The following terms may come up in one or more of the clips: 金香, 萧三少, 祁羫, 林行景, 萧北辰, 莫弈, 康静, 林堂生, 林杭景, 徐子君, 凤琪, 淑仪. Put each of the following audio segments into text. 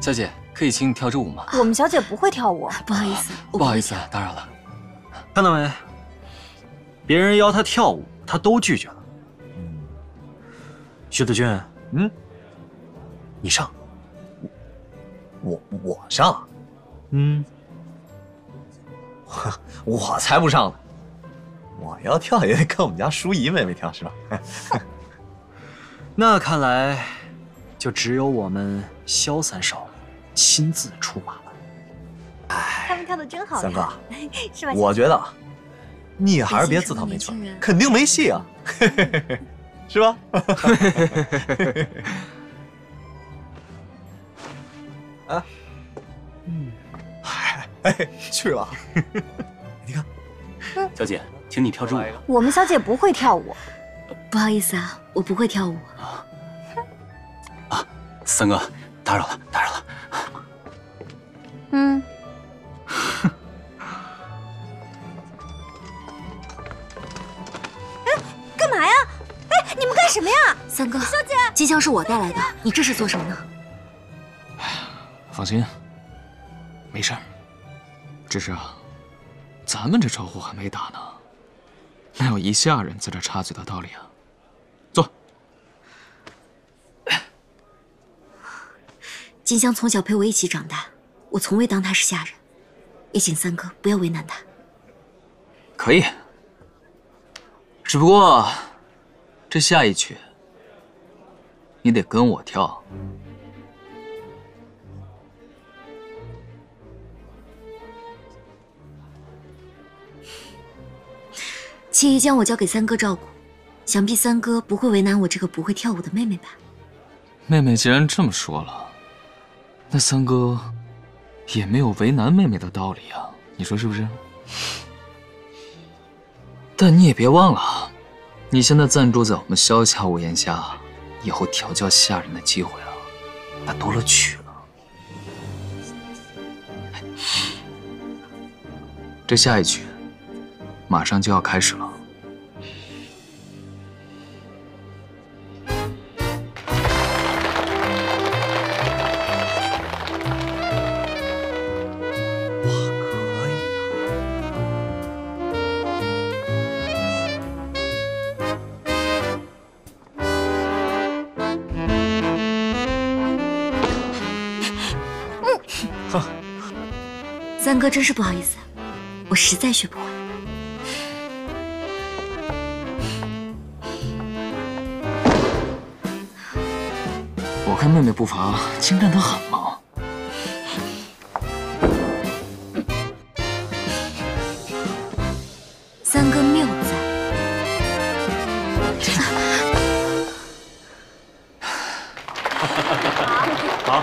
小姐，可以请你跳支舞吗？我们小姐不会跳舞，不好意思。不好意思，打扰了。看到没？别人邀她跳舞，她都拒绝了。徐子君，你上。我上？我才不上呢。 我要跳也得跟我们家淑仪妹妹跳是吧？那看来就只有我们萧三少亲自出马了。哎，他们跳的真好。三哥，是吧？我觉得你还是别自讨没趣，肯定没戏啊，是吧？啊，哎，去了，你看，小姐。 请你跳支舞。我们小姐不会跳舞，不好意思啊，我不会跳舞。啊，三哥，打扰了，打扰了。干嘛呀？哎，你们干什么呀？三哥，小姐，金香是我带来的，你这是做什么呢？哎，放心，没事儿。只是啊，咱们这招呼还没打呢。 哪有一下人在这插嘴的道理啊？坐。金香从小陪我一起长大，我从未当她是下人，也请三哥不要为难她。可以。只不过，这下一曲，你得跟我跳。七姨将我交给三哥照顾，想必三哥不会为难我这个不会跳舞的妹妹吧？妹妹既然这么说了，那三哥也没有为难妹妹的道理啊，你说是不是？但你也别忘了，你现在暂住在我们萧家屋檐下，以后调教下人的机会啊，那多了去了。这下一曲。 马上就要开始了。哇，可以啊！三哥，真是不好意思，我实在学不会。 看妹妹步伐精湛得很嘛！三哥谬赞。好，好。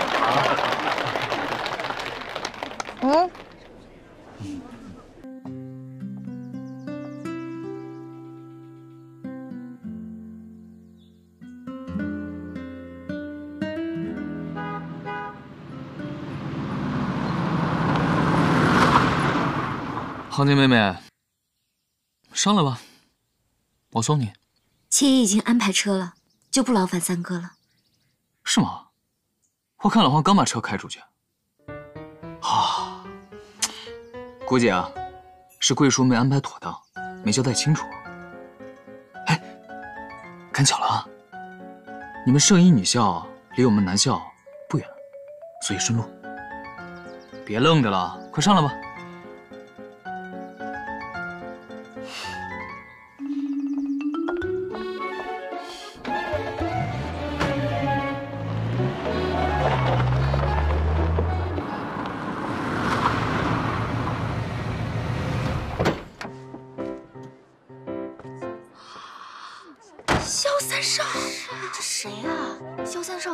康静妹妹，上来吧，我送你。七姨已经安排车了，就不劳烦三哥了。是吗？我看老黄刚把车开出去。啊，估计啊，是贵叔没安排妥当，没交代清楚。哎，赶巧了啊，你们圣医女校离我们南校不远，所以顺路。别愣着了，快上来吧。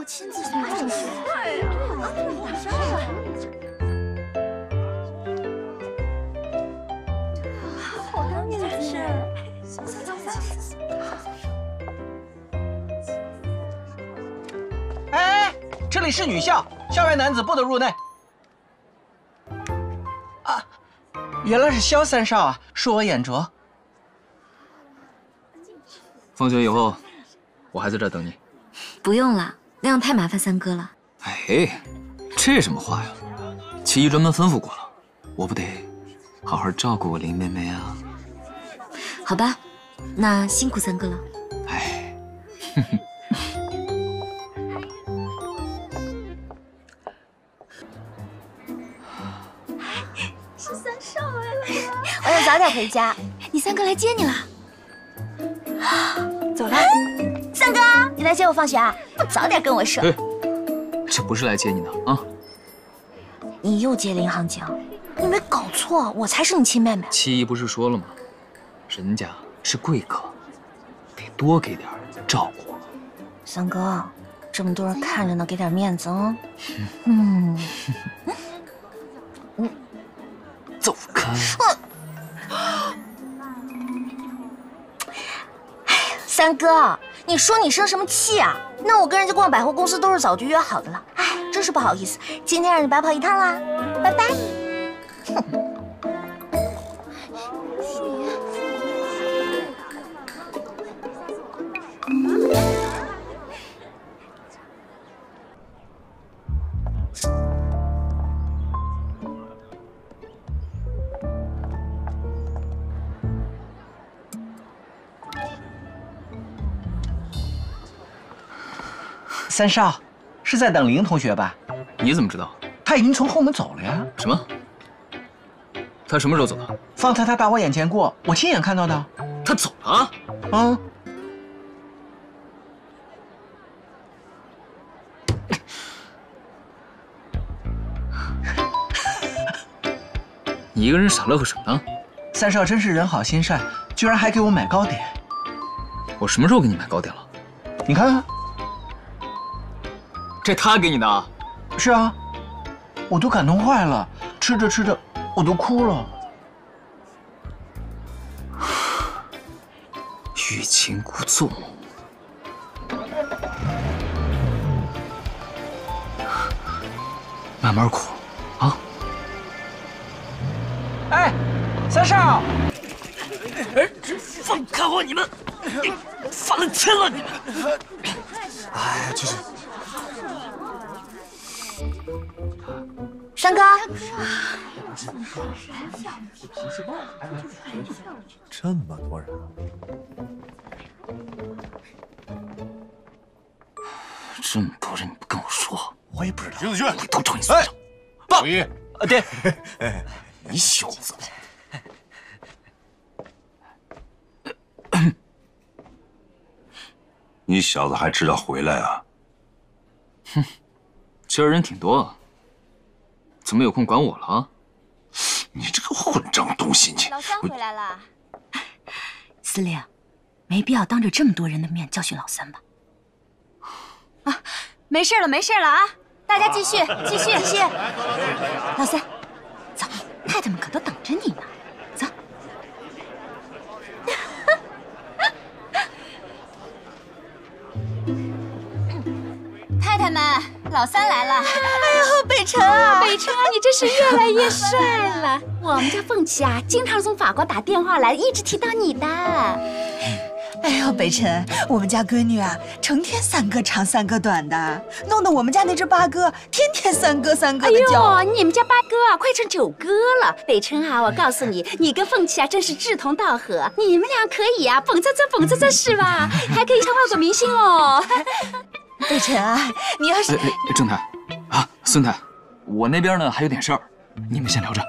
亲自送来的，对呀，我上来。好当面子，是。哎，这里是女校，校外男子不得入内。啊，原来是萧三少啊，恕我眼拙。放学以后，我还在这等你。不用了。 那样太麻烦三哥了。哎，这什么话呀？祁羿专门吩咐过了，我不得好好照顾我林妹妹啊。好吧，那辛苦三哥了。哎，是三少来了，我要早点回家。你三哥来接你了。 走了，三哥，你来接我放学啊？不早点跟我说。这不是来接你的啊！你又接林行景，你没搞错，我才是你亲妹妹。七姨不是说了吗？人家是贵客，得多给点照顾。三哥，这么多人看着呢，给点面子哦。嗯，走开。 三哥，你说你生什么气啊？那我跟人家逛百货公司都是早就约好的了，哎，真是不好意思，今天让你白跑一趟啦，拜拜。哼。三少，是在等林同学吧？你怎么知道？他已经从后门走了呀。什么？他什么时候走的？方才他打我眼前过，我亲眼看到的。他走了啊？嗯。你一个人傻乐呵什么呢？三少真是人好心善，居然还给我买糕点。我什么时候给你买糕点了？你看看。 这他给你的啊？是啊，我都感动坏了，吃着吃着我都哭了。欲擒故纵。慢慢哭，啊！哎，三少！哎，放开我！你们犯了天了！你们！哎，这是。 三哥，这么多人，这么多人，你不跟我说，我也不知道。子轩，回头找你算账。爸，小一，对，你小子，你小子还知道回来啊？哼，今儿人挺多啊。 怎么有空管我了啊？你这个混账东西！你老三回来了，司令，没必要当着这么多人的面教训老三吧？啊，没事了，没事了啊！大家继续，继续，继续。老三，走，太太们可都等着你呢，走。太太们。 老三来了！哎呦，北辰啊，北辰啊，你真是越来越帅了。我们家凤琪啊，经常从法国打电话来，一直提到你的。哎呦，北辰，我们家闺女啊，成天三哥长三哥短的，弄得我们家那只八哥天天三哥三哥的叫。哎呦，你们家八哥啊，快成九哥了。北辰啊，我告诉你，你跟凤琪啊，真是志同道合，你们俩可以啊，蹦蹭蹭蹦蹭蹭是吧？还可以当外国明星哦。北辰啊，你要是郑太啊，孙太，我那边呢还有点事儿，你们先聊着，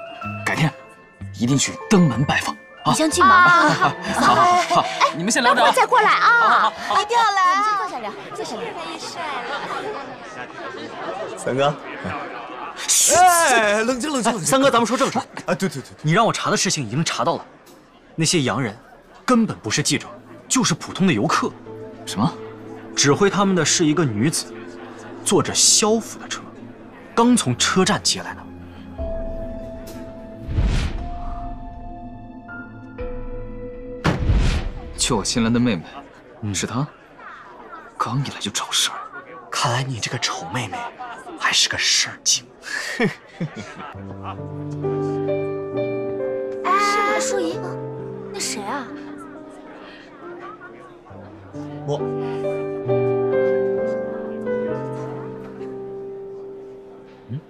改天一定去登门拜访啊。你先去忙吧，好，你们先聊着，待会儿再过来啊，一定要来。我们先坐下聊，坐下聊。太帅了，三哥。哎，冷静冷静冷静。三哥，咱们说正事。哎，对，你让我查的事情已经查到了，那些洋人根本不是记者，就是普通的游客。什么？ 指挥他们的是一个女子，坐着萧府的车，刚从车站接来的。救我新来的妹妹，是她，刚一来就找事儿。看来你这个丑妹妹还是个事儿精。哎，淑仪，那谁啊？我。 嗯，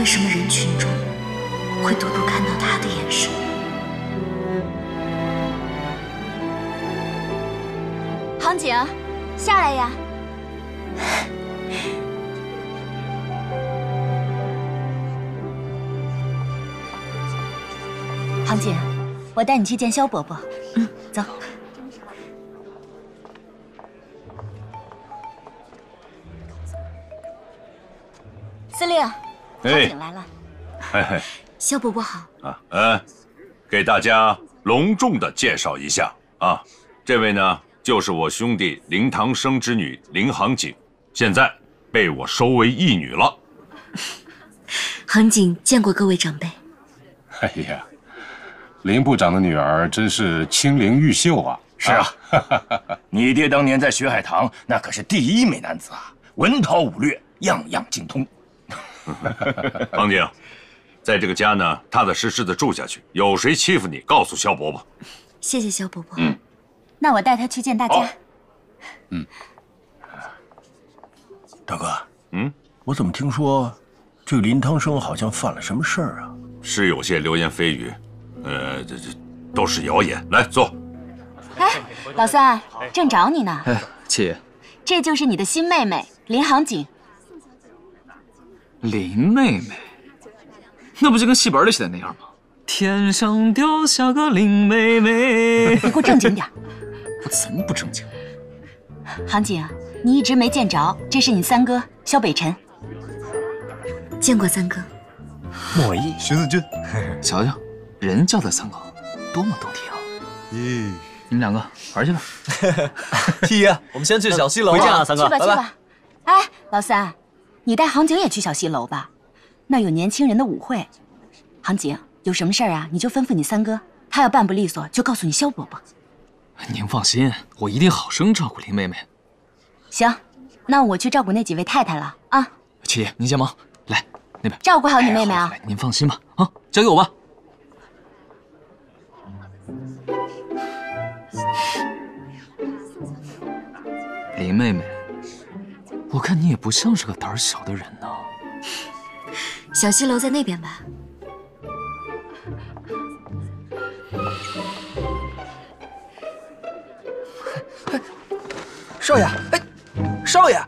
为什么人群中会独独看到他的眼神？杭景，下来呀！杭景，我带你去见萧伯伯。嗯，走。 司令，杭景来了。哎，萧伯伯好。啊，给大家隆重的介绍一下啊，这位呢就是我兄弟林堂生之女林杭景，现在被我收为义女了。杭景见过各位长辈。哎呀，林部长的女儿真是清灵玉秀啊！是啊，你爹当年在学海棠那可是第一美男子啊，文韬武略，样样精通。 杭景，在这个家呢，踏踏实实的住下去。有谁欺负你，告诉萧伯伯。谢谢萧伯伯。嗯，那我带他去见大家。嗯，大哥，嗯，我怎么听说这个林堂生好像犯了什么事儿啊？是有些流言蜚语，这都是谣言。来，坐。哎，老三，正找你呢。哎，七爷，这就是你的新妹妹林杭景。 林妹妹，那不就跟戏本里写的那样吗？天上掉下个林妹妹。你给我正经点！我怎么不正经？杭景，你一直没见着，这是你三哥萧北辰。见过三哥。莫弈、徐子君，瞧瞧，人叫他三哥，多么动听啊！咦，你们两个玩去吧。七爷，我们先去小西楼。回见啊，三哥，拜拜。哎，老三。 你带杭景也去小西楼吧，那有年轻人的舞会。杭景有什么事儿啊，你就吩咐你三哥，他要办不利索就告诉你萧伯伯。您放心，我一定好生照顾林妹妹。行，那我去照顾那几位太太了啊。七爷，您先忙，来那边照顾好你妹妹啊。您放心吧，啊，交给我吧。林妹妹。 我看你也不像是个胆儿小的人呢。小西楼在那边吧。少爷，哎，少爷，